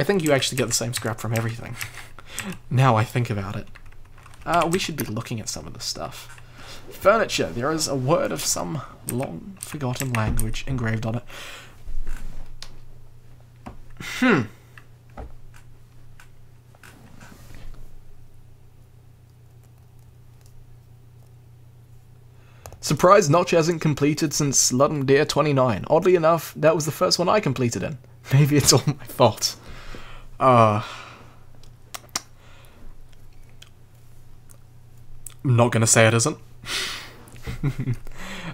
I think you actually get the same scrap from everything. Now I think about it. We should be looking at some of this stuff. Furniture. There is a word of some long forgotten language engraved on it. Surprise, Notch hasn't completed since Ludum Dare 29. Oddly enough, that was the first one I completed in. Maybe it's all my fault. I'm not gonna say it isn't.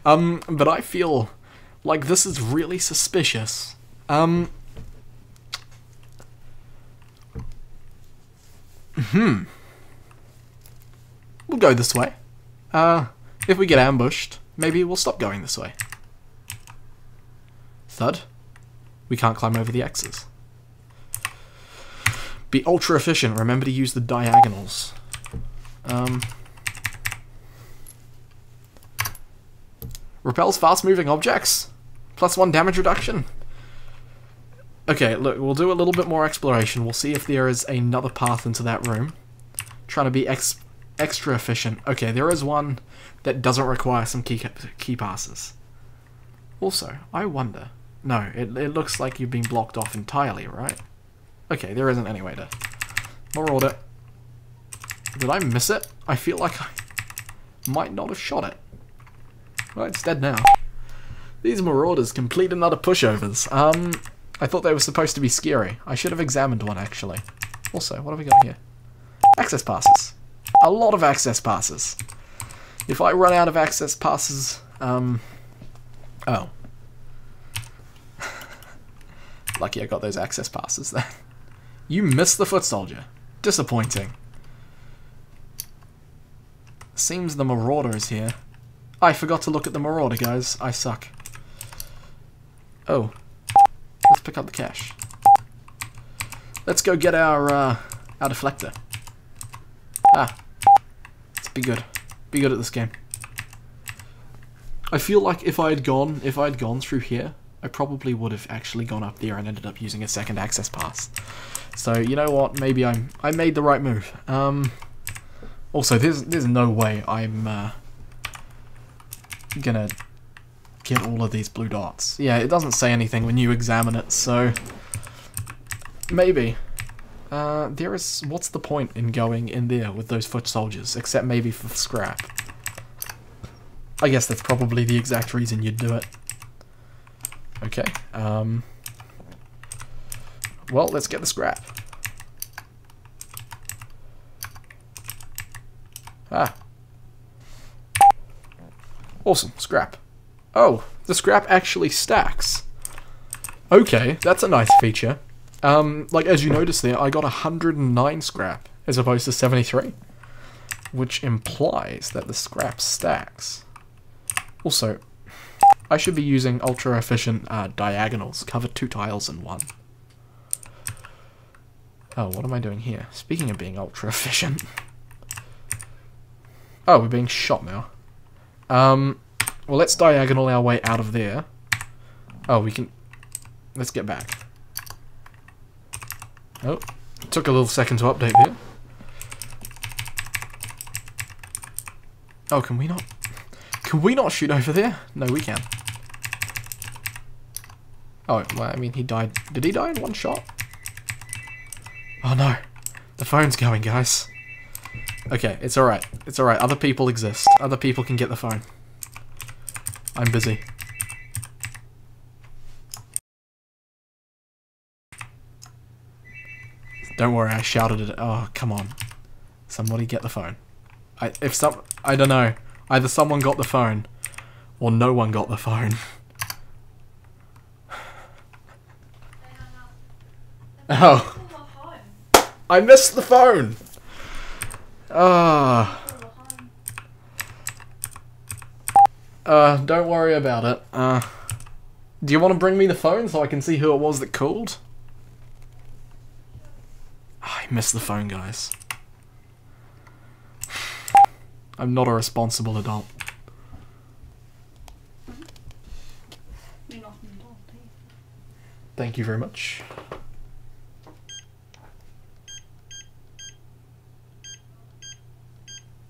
But I feel like this is really suspicious. We'll go this way. If we get ambushed, maybe we'll stop going this way. Thud. We can't climb over the X's. Be ultra efficient. Remember to use the diagonals. Repels fast-moving objects. +1 damage reduction. Okay, look, we'll do a little bit more exploration. We'll see if there is another path into that room. Trying to be extra efficient. Okay, there is one that doesn't require some key passes. Also, I wonder... No, it looks like you've been blocked off entirely, right? Okay, there isn't any way to... Maraud it. Did I miss it? I feel like I might not have shot it. Well, it's dead now. These marauders complete another pushovers. I thought they were supposed to be scary. I should have examined one, actually. Also, what have we got here? Access passes. A lot of access passes. If I run out of access passes, oh. Lucky I got those access passes then. You missed the foot soldier. Disappointing. Seems the marauder is here. I forgot to look at the marauder, guys. I suck. Oh. Let's pick up the cash. Let's go get our deflector. Let's be good. Be good at this game. I feel like if I had gone through here, I probably would have actually gone up there and ended up using a second access pass. So, you know what? Maybe I made the right move. Also, there's no way I'm... gonna get all of these blue dots. Yeah, it doesn't say anything when you examine it, so maybe there is, what's the point in going in there with those foot soldiers, except maybe for scrap? I guess that's probably the exact reason you'd do it. Okay, well, let's get the scrap. Awesome, scrap. Oh, the scrap actually stacks. Okay, that's a nice feature. Like, as you notice there, I got 109 scrap as opposed to 73, which implies that the scrap stacks. Also, I should be using ultra-efficient diagonals. Cover 2 tiles in one. Oh, what am I doing here? Speaking of being ultra-efficient... Oh, we're being shot now. Well, let's diagonal our way out of there. Oh, we can... Let's get back. Oh, took a little second to update there. Oh, can we not... Can we not shoot over there? No, we can. Oh, well, I mean, he died... Did he die in one shot? Oh, no. The phone's going, guys. Okay, it's alright. It's alright. Other people exist. Other people can get the phone. I'm busy. Don't worry, I shouted it. Oh, come on. Somebody get the phone. I don't know. Either someone got the phone, or no one got the phone. Oh. I missed the phone! Don't worry about it. Do you want to bring me the phone so I can see who it was that called? I missed the phone, guys. I'm not a responsible adult. You're not an adult, are you? Thank you very much.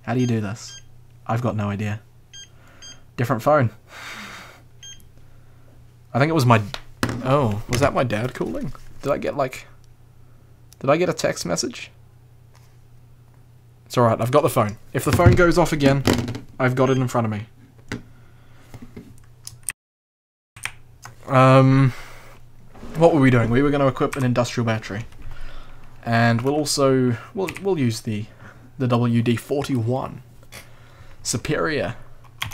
How do you do this? I've got no idea. Different phone. I think it was my... Oh, was that my dad calling? Did I get like... Did I get a text message? It's alright, I've got the phone. If the phone goes off again, I've got it in front of me. What were we doing? We were going to equip an industrial battery. And we'll also... We'll use the WD-41. Superior,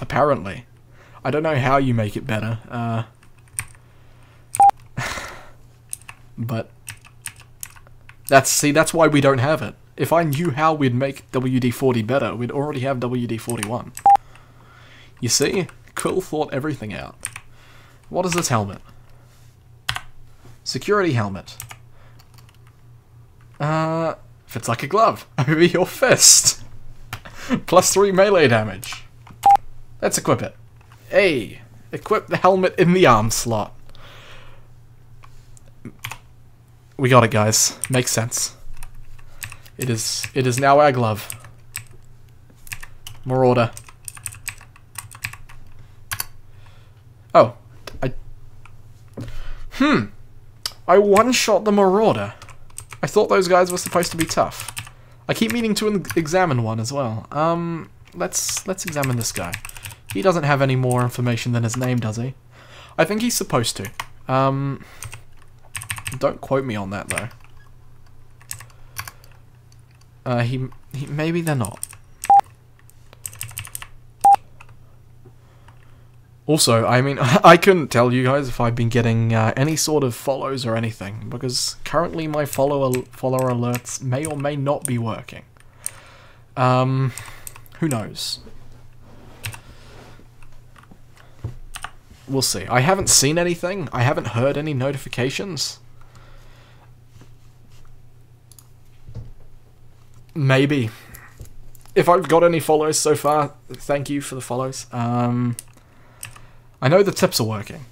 apparently. I don't know how you make it better. But that's why we don't have it. If I knew how we'd make WD-40 better, we'd already have WD-41. You see? Quill thought everything out. What is this helmet? Security helmet. Fits like a glove over your fist. +3 melee damage. Let's equip it. Hey! Equip the helmet in the arm slot. We got it, guys. Makes sense. It is now our glove. Marauder. Oh. I one-shot the Marauder. I thought those guys were supposed to be tough. I keep meaning to examine one as well. Let's examine this guy. He doesn't have any more information than his name, does he? I think he's supposed to. Don't quote me on that, though. Maybe they're not. Also, I mean, I couldn't tell you guys if I've been getting any sort of follows or anything, because currently my follower alerts may or may not be working. Who knows? We'll see. I haven't seen anything. I haven't heard any notifications. Maybe. If I've got any follows so far, thank you for the follows. I know the tips are working.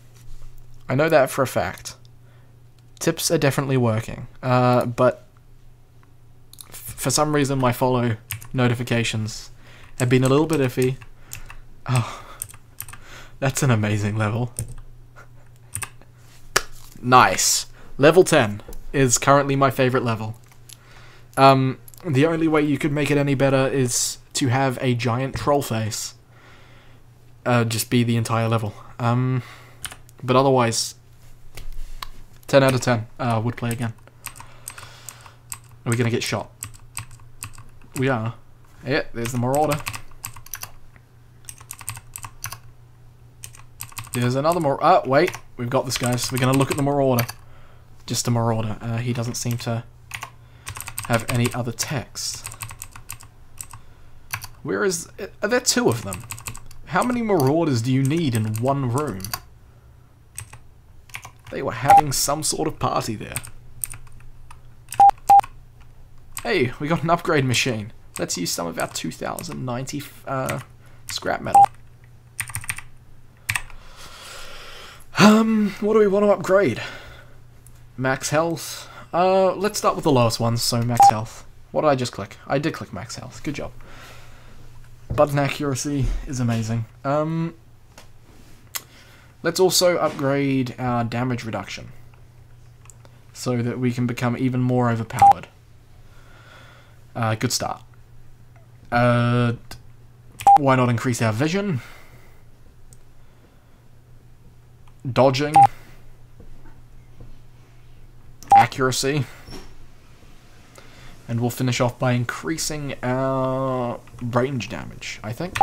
I know that for a fact. Tips are definitely working. But for some reason my follow notifications have been a little bit iffy. Oh, that's an amazing level. Nice. Level 10 is currently my favorite level. The only way you could make it any better is to have a giant troll face. Just be the entire level. But otherwise, 10 out of 10. Would play again. Are we going to get shot? We are. Yeah, there's the Marauder. There's another Marauder. Wait. We've got this, guys. So we're going to look at the Marauder. Just the Marauder. He doesn't seem to... have any other text. Where is... Are there two of them? How many Marauders do you need in one room? They were having some sort of party there. Hey, we got an upgrade machine. Let's use some of our 2090 scrap metal. What do we want to upgrade? Max health... let's start with the lowest ones, so max health. What did I just click? I did click max health. Good job. Button accuracy is amazing. Let's also upgrade our damage reduction, so that we can become even more overpowered. Good start. Why not increase our vision? Dodging. Accuracy, and we'll finish off by increasing our range damage, I think.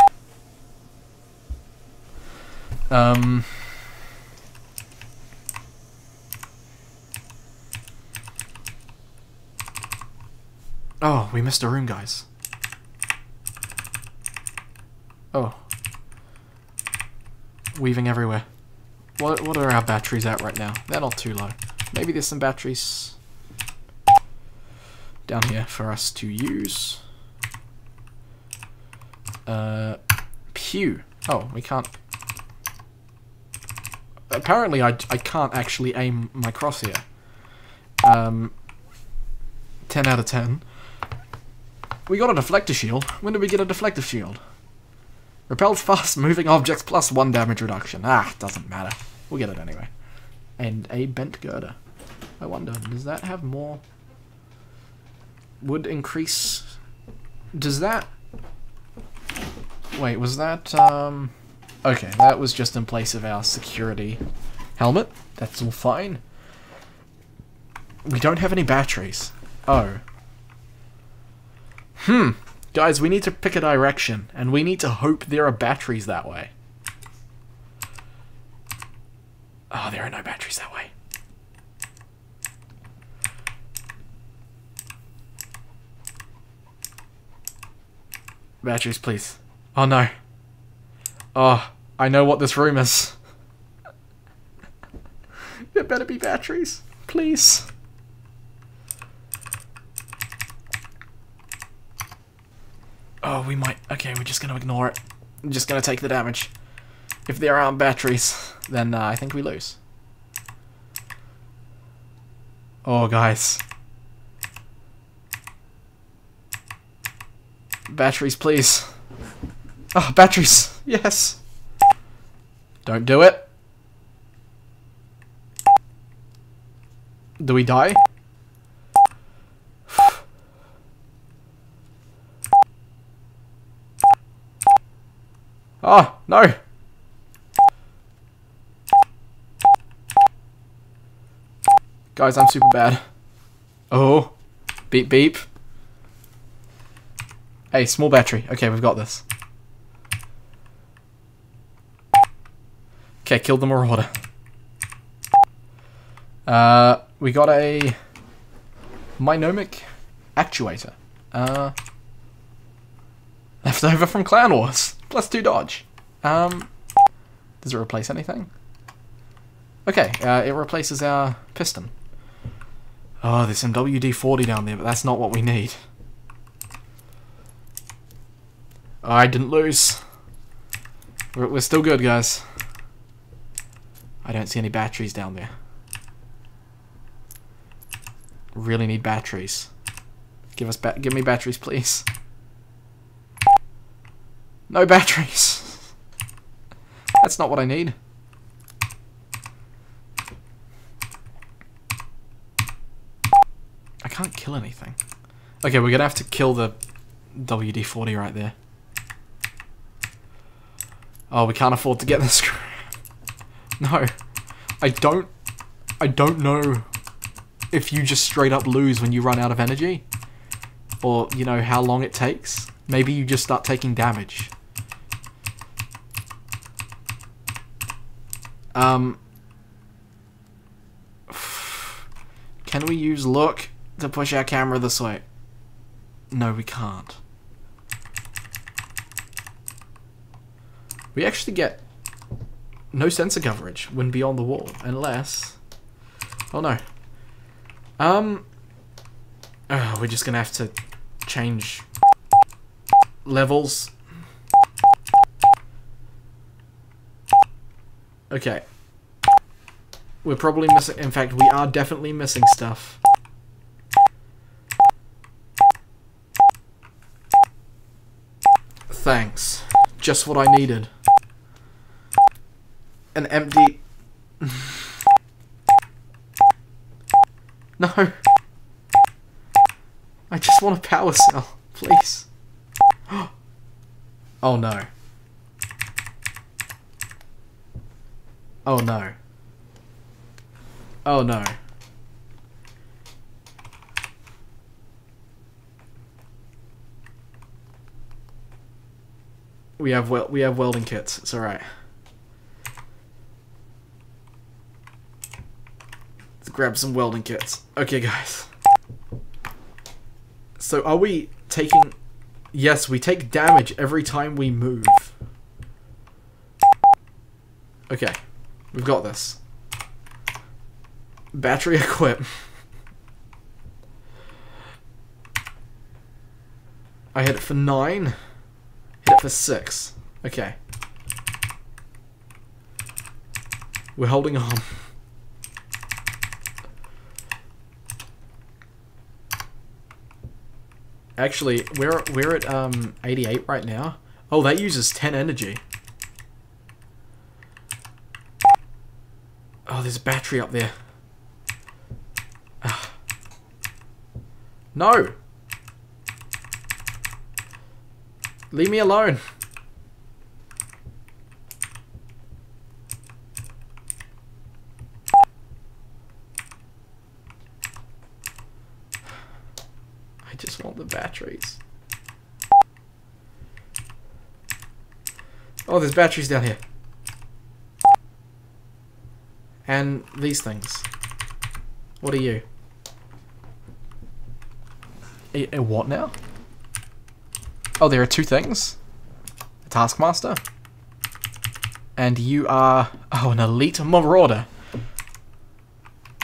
Oh, we missed a room, guys. Oh. Weaving everywhere. What are our batteries at right now? They're not too low. Maybe there's some batteries down here for us to use. Pew. Oh, we can't... Apparently I can't actually aim my crosshair. 10 out of 10. We got a deflector shield. When did we get a deflector shield? Repelled fast moving objects plus 1 damage reduction. Ah, doesn't matter. We'll get it anyway. And a bent girder. I wonder, does that have more... Would increase... Does that... Wait, was that, Okay, that was just in place of our security helmet. That's all fine. We don't have any batteries. Oh. Guys, we need to pick a direction, and we need to hope there are batteries that way. Oh, there are no batteries that way. Batteries, please. Oh, no. Oh, I know what this room is. There better be batteries. Please. Oh, we might... Okay, we're just going to ignore it. I'm just going to take the damage. If there aren't batteries, then I think we lose. Oh, guys. Batteries, please. Oh, batteries. Yes. Don't do it. Do we die? Oh, no. Guys, I'm super bad. Oh. Beep, beep. Hey, small battery. Okay, we've got this. Okay, killed the marauder. We got a... Minomic actuator. Left over from Clan Wars. Plus 2 dodge. Does it replace anything? Okay, it replaces our piston. Oh, there's some WD-40 down there, but that's not what we need. I didn't lose. We're still good, guys. I don't see any batteries down there. Really need batteries. Give me batteries, please. No batteries. That's not what I need. I can't kill anything. Okay, we're gonna have to kill the WD-40 right there. Oh, we can't afford to get this. No. I don't know if you just straight up lose when you run out of energy. Or, you know, how long it takes. Maybe you just start taking damage. Can we use look to push our camera this way? No, we can't. We actually get no sensor coverage when beyond the wall, unless... Oh no. We're just gonna have to change levels. Okay. We're probably missing... In fact, we are definitely missing stuff. Thanks. Just what I needed. An empty... No. I just want a power cell, please. Oh no. Oh no. Oh no. We have welding kits. It's all right. Grab some welding kits. Okay, guys. So are we taking... Yes, we take damage every time we move. Okay. We've got this. Battery equip. I hit it for 9. Hit it for 6. Okay. We're holding on. Actually, we're at 88 right now. Oh, that uses 10 energy. Oh, there's a battery up there. Ugh. No! Leave me alone. I just want the batteries. Oh, there's batteries down here. And these things. What are you? A what now? Oh, there are two things. A taskmaster. And you are... oh, an elite marauder.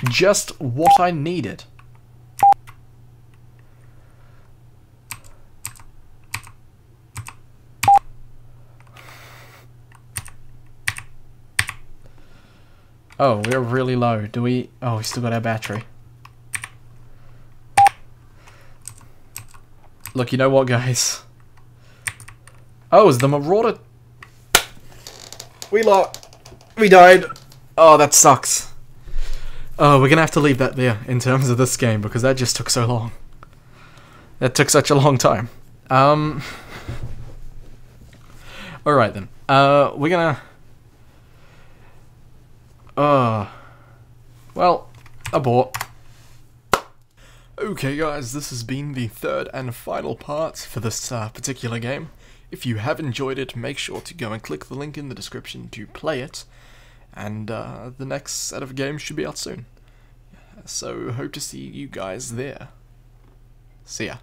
Just what I needed. Oh, we're really low. Do we... oh, we still got our battery. Look, you know what, guys? Oh, is the marauder... We died. Oh, that sucks. Oh, we're gonna have to leave that there in terms of this game, because that just took so long. That took such a long time. Alright then. We're gonna... well, abort. Okay guys, this has been the third and final part for this particular game. If you have enjoyed it, make sure to go and click the link in the description to play it. And the next set of games should be out soon. So, hope to see you guys there. See ya.